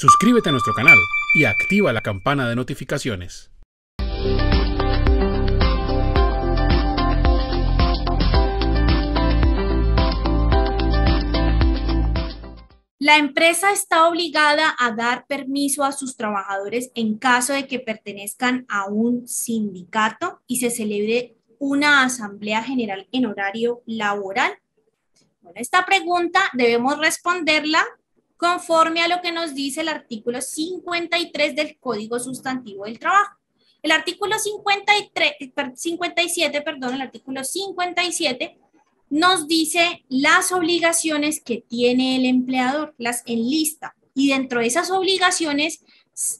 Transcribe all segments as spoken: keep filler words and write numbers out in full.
Suscríbete a nuestro canal y activa la campana de notificaciones. La empresa está obligada a dar permiso a sus trabajadores en caso de que pertenezcan a un sindicato y se celebre una asamblea general en horario laboral. Bueno, esta pregunta debemos responderla conforme a lo que nos dice el artículo cincuenta y tres del Código Sustantivo del Trabajo. El artículo cincuenta y tres, cincuenta y siete, perdón, el artículo cincuenta y siete nos dice las obligaciones que tiene el empleador, las enlista, y dentro de esas obligaciones,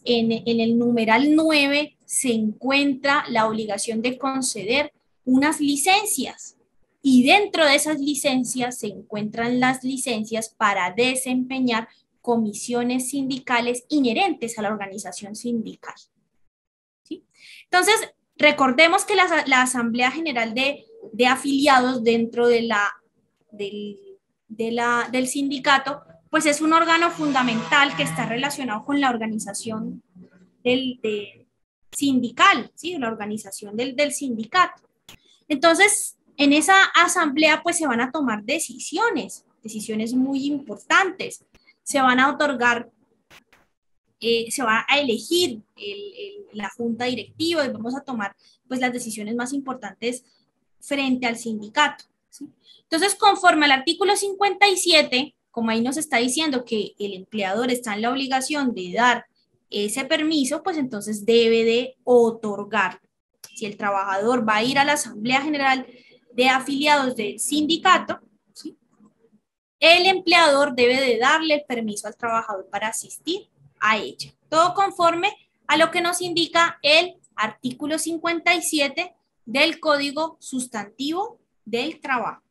en, en el numeral nueve, se encuentra la obligación de conceder unas licencias. Y dentro de esas licencias se encuentran las licencias para desempeñar comisiones sindicales inherentes a la organización sindical. ¿Sí? Entonces, recordemos que la, la Asamblea General de, de Afiliados dentro de la, del, de la, del sindicato, pues es un órgano fundamental que está relacionado con la organización del, de, sindical, ¿sí? La organización del, del sindicato. Entonces, en esa asamblea pues se van a tomar decisiones, decisiones muy importantes. Se van a otorgar, eh, se va a elegir el, el, la junta directiva y vamos a tomar pues las decisiones más importantes frente al sindicato, ¿sí? Entonces, conforme al artículo cincuenta y siete, como ahí nos está diciendo que el empleador está en la obligación de dar ese permiso, pues entonces debe de otorgar. Si el trabajador va a ir a la Asamblea General de Afiliados del sindicato, ¿sí? El empleador debe de darle el permiso al trabajador para asistir a ella. Todo conforme a lo que nos indica el artículo cincuenta y siete del Código Sustantivo del Trabajo.